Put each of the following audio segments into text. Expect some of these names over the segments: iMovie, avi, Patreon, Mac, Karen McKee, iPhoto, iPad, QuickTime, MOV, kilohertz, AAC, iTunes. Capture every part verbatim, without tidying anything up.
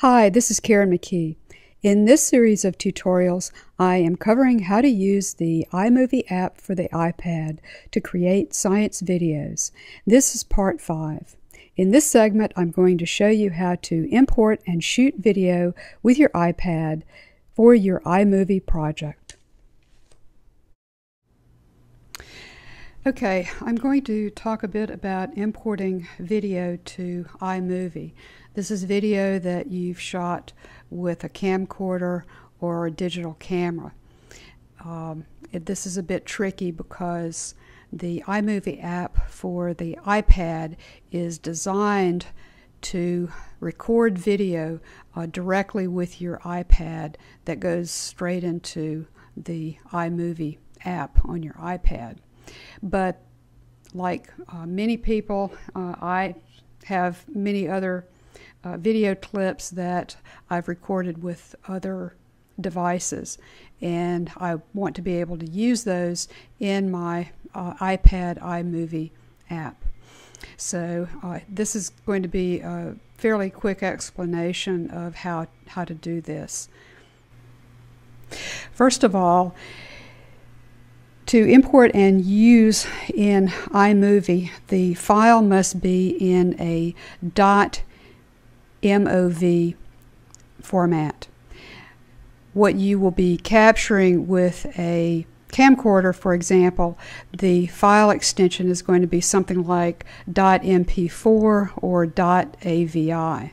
Hi, this is Karen McKee. In this series of tutorials, I am covering how to use the iMovie app for the iPad to create science videos. This is part five. In this segment, I'm going to show you how to import and shoot video with your iPad for your iMovie project. Okay, I'm going to talk a bit about importing video to iMovie. This is video that you've shot with a camcorder or a digital camera. Um, it, this is a bit tricky because the iMovie app for the iPad is designed to record video uh, directly with your iPad that goes straight into the iMovie app on your iPad. But like uh, many people, uh, I have many other uh, video clips that I've recorded with other devices, and I want to be able to use those in my uh, iPad iMovie app. So uh, this is going to be a fairly quick explanation of how, how to do this. First of all, to import and use in iMovie, the file must be in a .mov format. What you will be capturing with a camcorder, for example, the file extension is going to be something like .m p four or .avi.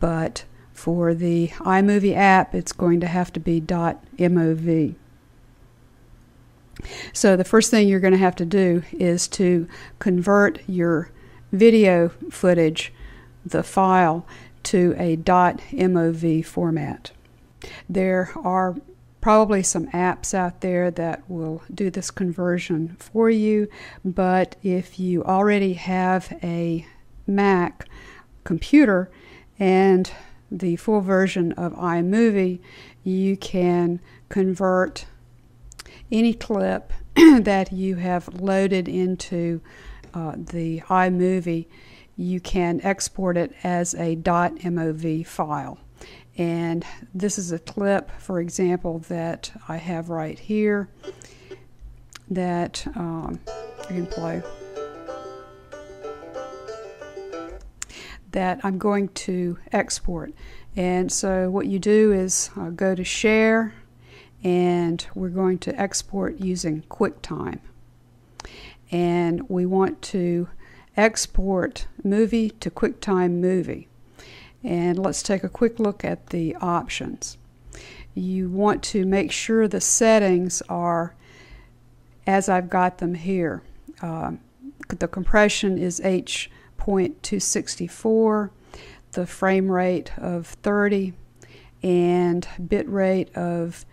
But for the iMovie app, it's going to have to be .mov. So the first thing you're going to have to do is to convert your video footage, the file, to a .mov format. There are probably some apps out there that will do this conversion for you, but if you already have a Mac computer and the full version of iMovie, you can convert any clip that you have loaded into uh, the iMovie. You can export it as a .mov file. And this is a clip, for example, that I have right here that um, I can play, that I'm going to export. And so what you do is uh, go to Share, and we're going to export using QuickTime. And we want to export movie to QuickTime movie. And let's take a quick look at the options. You want to make sure the settings are as I've got them here. Uh, the compression is H point two six four, the frame rate of thirty, and bit rate of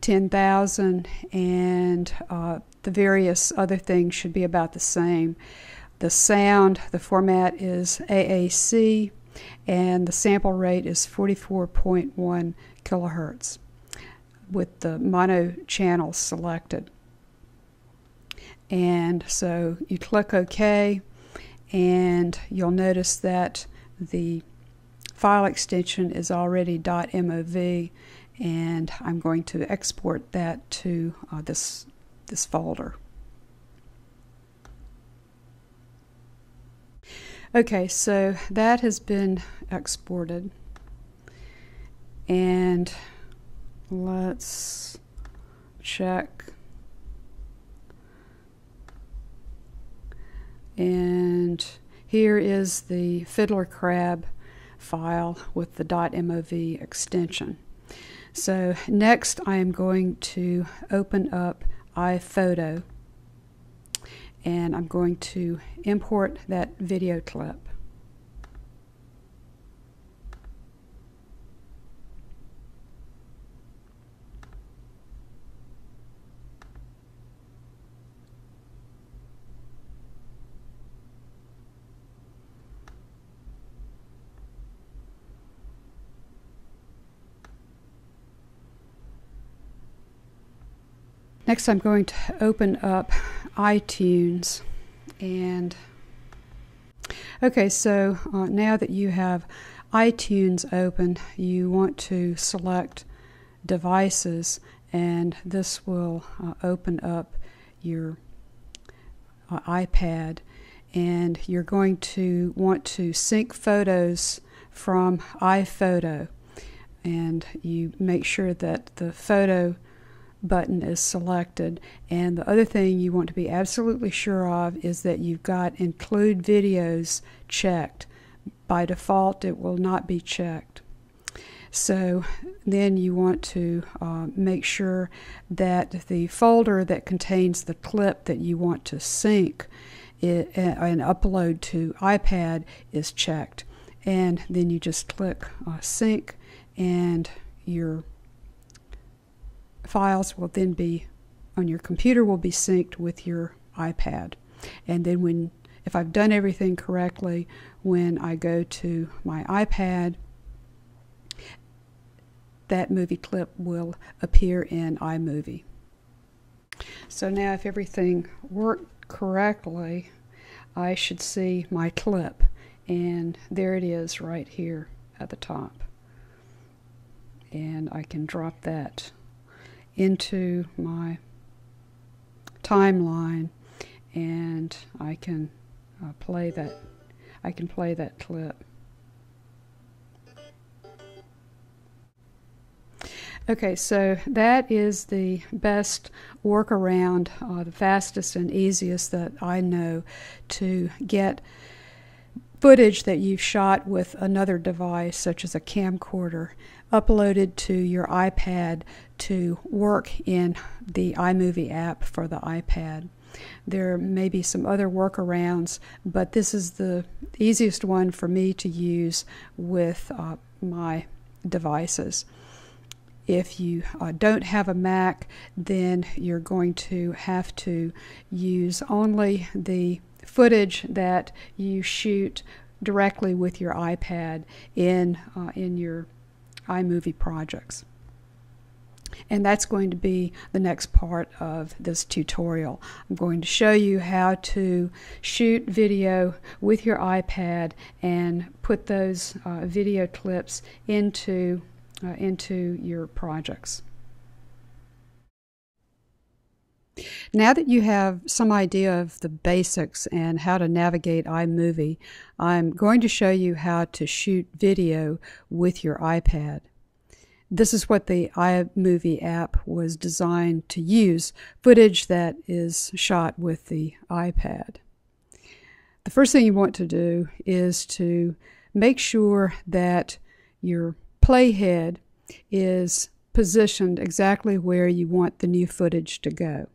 ten thousand, and uh, the various other things should be about the same. The sound, the format is A A C, and the sample rate is forty-four point one kilohertz with the mono channel selected. And so you click OK, and you'll notice that the file extension is already .mov, and I'm going to export that to uh, this, this folder. Okay, so that has been exported. And let's check. And here is the Fiddler Crab file with the .mov extension. So next I am going to open up iPhoto, and I'm going to import that video clip. Next, I'm going to open up iTunes. And okay, so uh, now that you have iTunes open, you want to select Devices, and this will uh, open up your uh, iPad, and you're going to want to sync photos from iPhoto, and you make sure that the photo button is selected. And the other thing you want to be absolutely sure of is that you've got include videos checked. By default it will not be checked. So then you want to uh, make sure that the folder that contains the clip that you want to sync it, uh, and upload to iPad is checked. And then you just click uh, sync, and your files will then be on your computer will be synced with your iPad. And then when, if I've done everything correctly, when I go to my iPad, that movie clip will appear in iMovie. So now if everything worked correctly, I should see my clip, and there it is right here at the top. And I can drop that into my timeline, and I can uh, play that I can play that clip. Okay, so that is the best workaround, uh, the fastest and easiest that I know to get footage that you've shot with another device, such as a camcorder, uploaded to your iPad to work in the iMovie app for the iPad. There may be some other workarounds, but this is the easiest one for me to use with uh, my devices. If you uh, don't have a Mac, then you're going to have to use only the footage that you shoot directly with your iPad in, uh, in your iMovie projects. And that's going to be the next part of this tutorial. I'm going to show you how to shoot video with your iPad and put those uh, video clips into Uh, into your projects. Now that you have some idea of the basics and how to navigate iMovie, I'm going to show you how to shoot video with your iPad. This is what the iMovie app was designed to use, footage that is shot with the iPad. The first thing you want to do is to make sure that your playhead is positioned exactly where you want the new footage to go.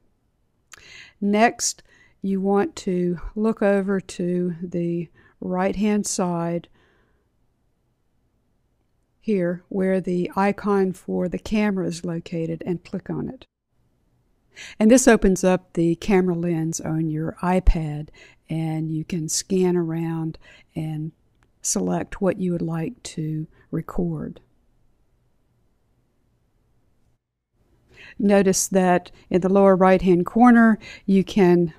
Next, you want to look over to the right-hand side here where the icon for the camera is located and click on it. And this opens up the camera lens on your iPad, and you can scan around and select what you would like to record. Notice that in the lower right hand corner you can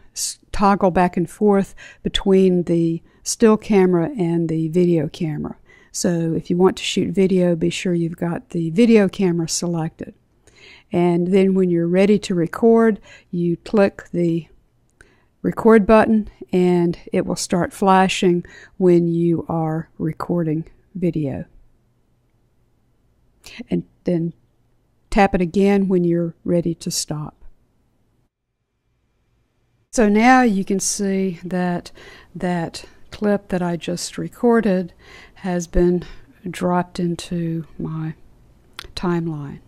toggle back and forth between the still camera and the video camera. So if you want to shoot video, be sure you've got the video camera selected. And then when you're ready to record, you click the record button, and it will start flashing when you are recording video. And then tap it again when you're ready to stop. So now you can see that that clip that I just recorded has been dropped into my timeline,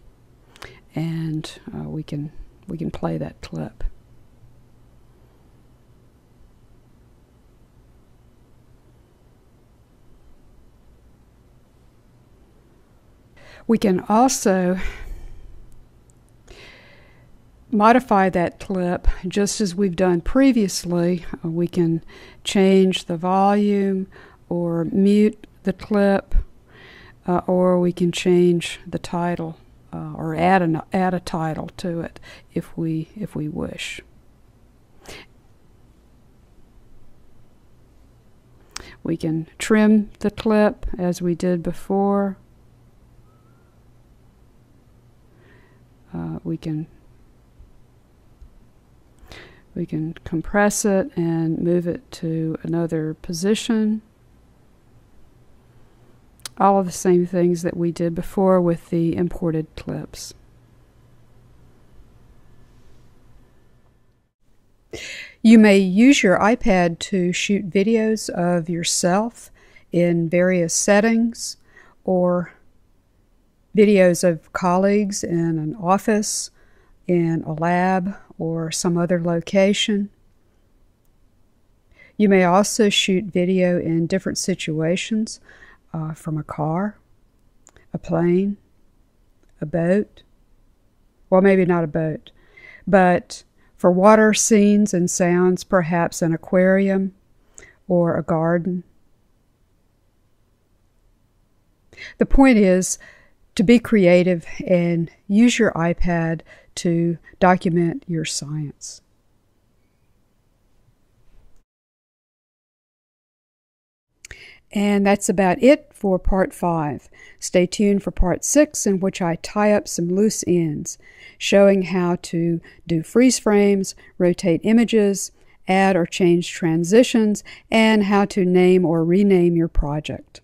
and uh, we can we can play that clip. We can also modify that clip just as we've done previously. We can change the volume or mute the clip, uh, or we can change the title, uh, or add an, add a title to it if we if we wish. We can trim the clip as we did before. Uh, we can we can compress it and move it to another position. All of the same things that we did before with the imported clips. You may use your iPad to shoot videos of yourself in various settings, or videos of colleagues in an office, in a lab, or some other location. You may also shoot video in different situations, uh, from a car, a plane, a boat. Well, maybe not a boat, but for water scenes and sounds, perhaps an aquarium or a garden. The point is to be creative and use your iPad to document your science. And that's about it for part five. Stay tuned for part six, in which I tie up some loose ends, showing how to do freeze frames, rotate images, add or change transitions, and how to name or rename your project.